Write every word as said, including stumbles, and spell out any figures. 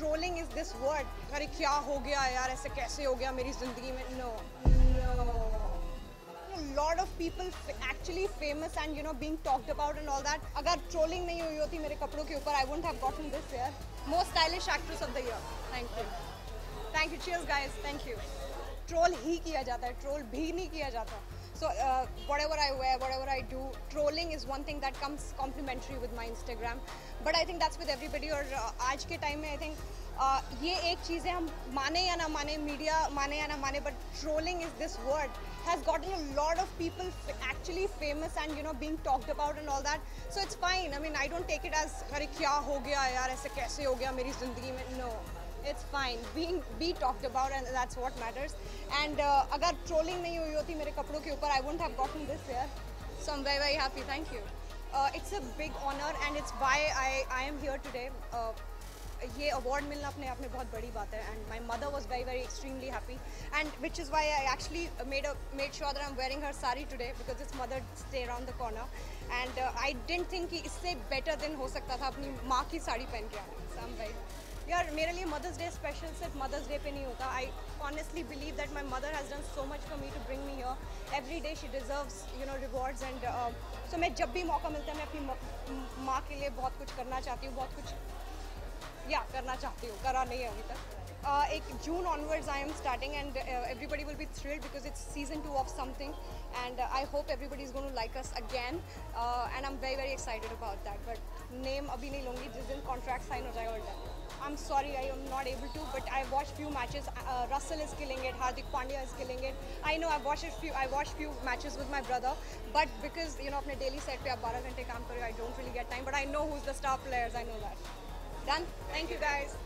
Trolling is this word. अरे क्या हो गया यार ऐसे कैसे हो गया मेरी ज़िंदगी में? No, no. A lot of people actually famous and you know being talked about and all that. अगर trolling नहीं हुई होती मेरे कपड़ों के ऊपर, I wouldn't have gotten this here. Most stylish actress of the year. Thank you. Thank you. Cheers, guys. Thank you. Troll ही किया जाता है, troll भी नहीं किया जाता. So uh, whatever I wear, whatever I do, trolling is one thing that comes complimentary with my Instagram. But I think that's with everybody. और आज के time में I think uh, ये एक चीज़ है, हम माने या ना माने, media माने या ना माने, but trolling is this word has gotten a lot of people actually famous and you know being talked about and all that. So it's fine. I mean, I don't take it as अरे क्या हो गया यार ऐसे कैसे हो गया मेरी ज़िंदगी में. No. It's fine. Being be talked about, and that's what matters. And uh, अगर trolling नहीं हुई होती मेरे कपड़ों के ऊपर, I wouldn't have gotten this here. So I'm very very happy. Thank you. Uh, it's a big honor, and it's why I I am here today. Uh, ये award मिलना अपने आप में बहुत बड़ी बात है. And my mother was very very extremely happy, and which is why I actually made a made sure that I'm wearing her sari today because it's Mother's Day around the corner. And uh, I didn't think कि इससे better दिन हो सकता था अपनी माँ की साड़ी पहन के आना. So I'm very यार मेरे लिए मदर्स डे स्पेशल सिर्फ मदर्स डे पे नहीं होता. I honestly believe that my mother has done so much for me to bring me here. Every day she deserves you know rewards and so मैं जब भी मौका मिलता है मैं अपनी माँ के लिए बहुत कुछ करना चाहती हूँ, बहुत कुछ या करना चाहती हूँ, करा नहीं है अभी तक. uh, एक जून onwards I am starting and everybody will be thrilled because it's season two of something and uh, I hope everybody is going to like us again uh, and I'm very very excited about that, but name abhi nahi lungi jis din contract sign ho jayega ulta. I'm sorry I am not able to, but I watched few matches. uh, Russell is killing it, Hardik Pandya is killing it. I know I watched a few I watched few matches with my brother, but because you know apne daily set pe aap twelve ghante kaam kar rahe ho, I don't really get time, but I know who's the star players. I know that. Done. Thank, thank you guys.